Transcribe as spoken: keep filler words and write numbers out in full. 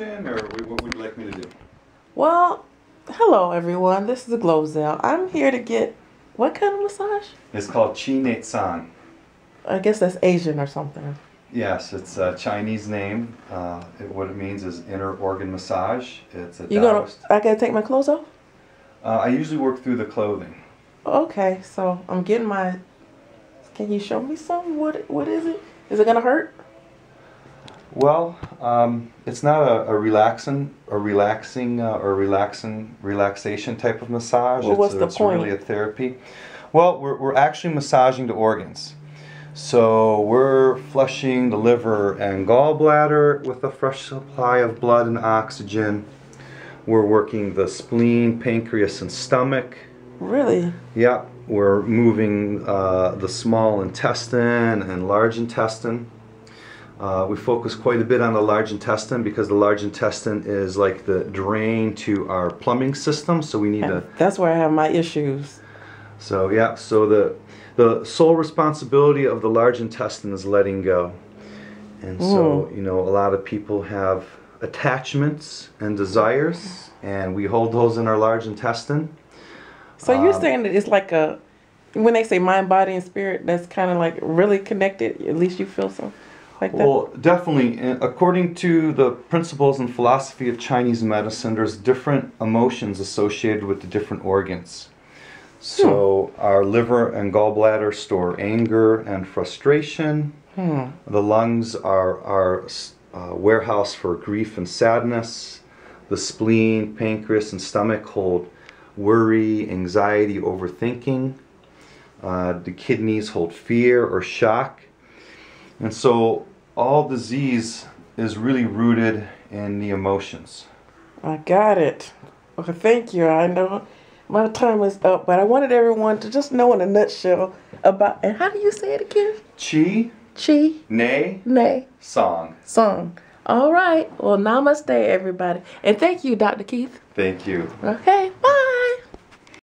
question, or what would you like me to do? Well, hello everyone. This is GloZell. I'm here to get what kind of massage? It's called Chi Nei Tsang. I guess that's Asian or something. Yes, it's a Chinese name. Uh, it, what it means is inner organ massage. It's a you Daoist. Gonna, I gotta take my clothes off? Uh, I usually work through the clothing. Okay, so I'm getting my. Can you show me some? What what is it? Is it gonna hurt? Well, um, it's not a, a relaxing, a relaxing, uh, or relaxing relaxation type of massage. Well, what's it's, the it's point? It's really a therapy. Well, we're we're actually massaging the organs. So we're flushing the liver and gallbladder with a fresh supply of blood and oxygen. We're working the spleen, pancreas, and stomach. Really? Yeah. We're moving uh, the small intestine and large intestine. Uh, we focus quite a bit on the large intestine because the large intestine is like the drain to our plumbing system. So we need to... That's where I have my issues. So yeah, so the the sole responsibility of the large intestine is letting go. And so, mm. you know, a lot of people have attachments and desires, and we hold those in our large intestine. So um, you're saying that it's like a, when they say mind, body, and spirit, that's kind of like really connected, at least you feel so like that? Well, definitely. And according to the principles and philosophy of Chinese medicine, there's different emotions associated with the different organs. So hmm. our liver and gallbladder store anger and frustration. Hmm. The lungs are our uh, warehouse for grief and sadness. The spleen, pancreas, and stomach hold worry, anxiety, overthinking. Uh, the kidneys hold fear or shock. And so all disease is really rooted in the emotions. I got it. Okay, thank you. I know. My time is up, but I wanted everyone to just know in a nutshell about, and how do you say it again? Chi. Chi. Nei. Nei. Tsang. Tsang. All right. Well, namaste, everybody. And thank you, Doctor Keith. Thank you. Okay. Bye.